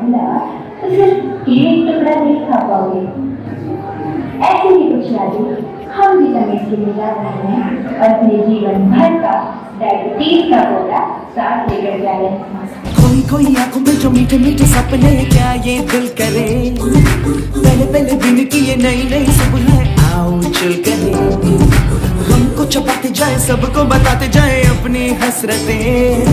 खाना तो सिर्फ एक टुकड़ा नहीं खा पाओगे। ऐसे ही कुछ राजे हम भी समय के लिए जा रहे हैं और अपने जीवन भर का डायबिटीज का बोरा साथ लेकर जा रहे हैं। खोई खोई आंखों में जो मीठे मीठे सपने क्या ये दिल करे, पहले पहले दिन की ये नई नई सुबह आओ चल करे, हमको छुपाते जाए सबको बताते जाए अपनी हसरतें,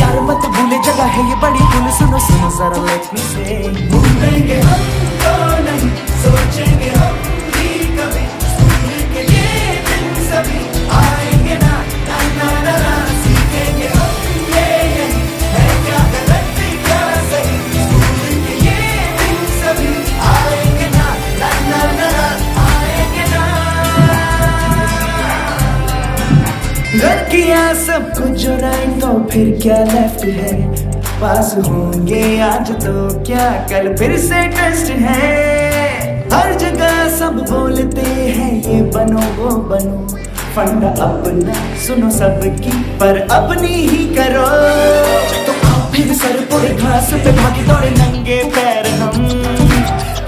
यार मत भूले जगह है ये बड़ी भूल, सुनो सुनो जरा लक्ष्मी से भूलेंगे हम तो नहीं, सोचेंगे हम भी कभी स्कूल के ये दिन सभी आएंगे ना ना ना ना, ना सीखेंगे हम ये यही है क्या गलत क्या सही, स्कूल के ये दिन सभी आएंगे ना ना ना ना आएंगे ना। लड़कियां सब कुछ जो राइट तो फिर क्या लेफ्ट है, पास होंगे आज तो क्या कल फिर से टेस्ट है, हर जगह सब बोलते हैं ये बनो वो बनो, फंडा अपना सुनो सबकी पर अपनी ही करो, तो आओ फिर सर पूरे घास पे भागे दौड़े नंगे पैर हम,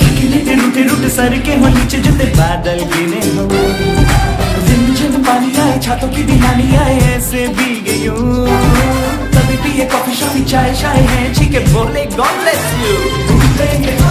खिलते रूठे रूठे सर के हो नीचे जूते बादल गिने हो, पानी आए छातों की दिहानी आए ऐसे भी गयो, तभी पिए कॉफी शॉफी चाय शाय है ठीक है बोले गॉड ब्लेस यू।